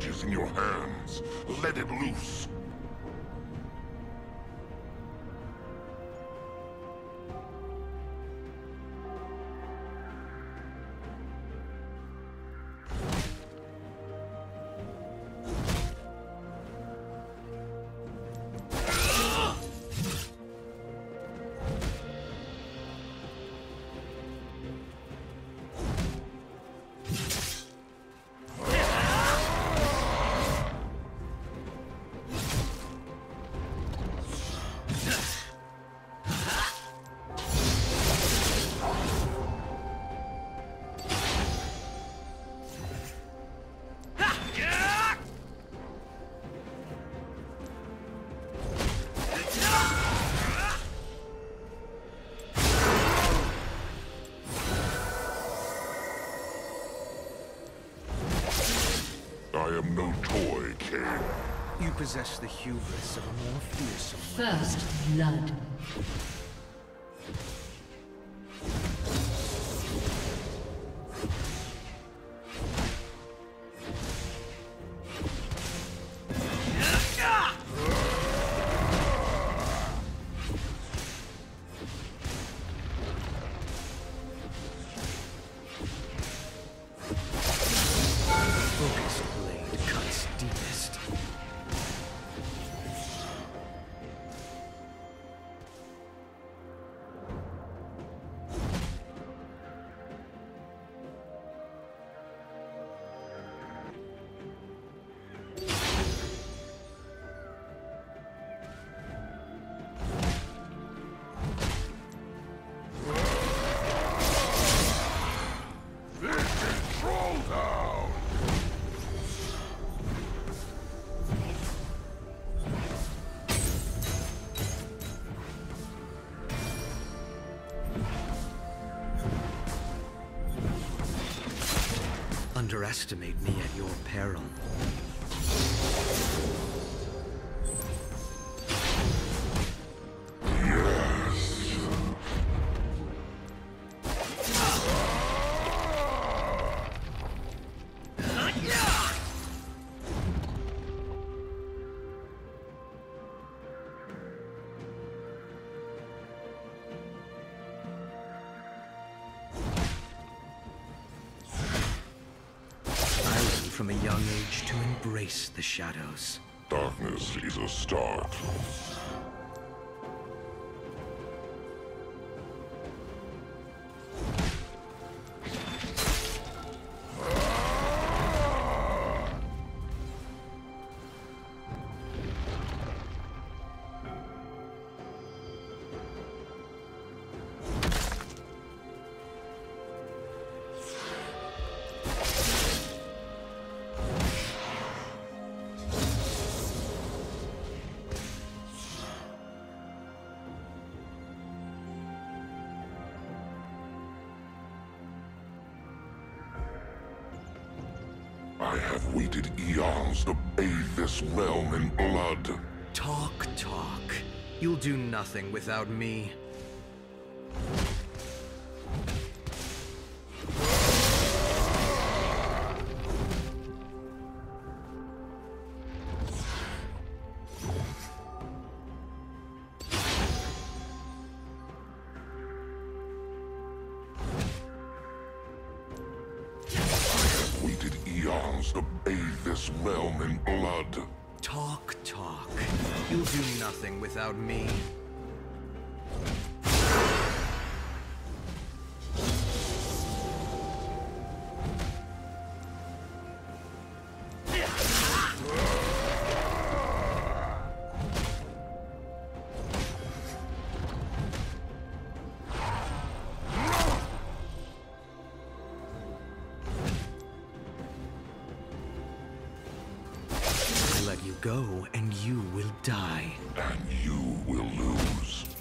courage is in your hands. Let it loose. You possess the hubris of a more fearsome first blood. Underestimate me at your peril. From a young age to embrace the shadows. Darkness is a start. I have waited eons to bathe this realm in blood. Talk, talk. You'll do nothing without me. To bathe this realm in blood. Talk, talk. You'll do nothing without me. Go and you will die. And you will lose.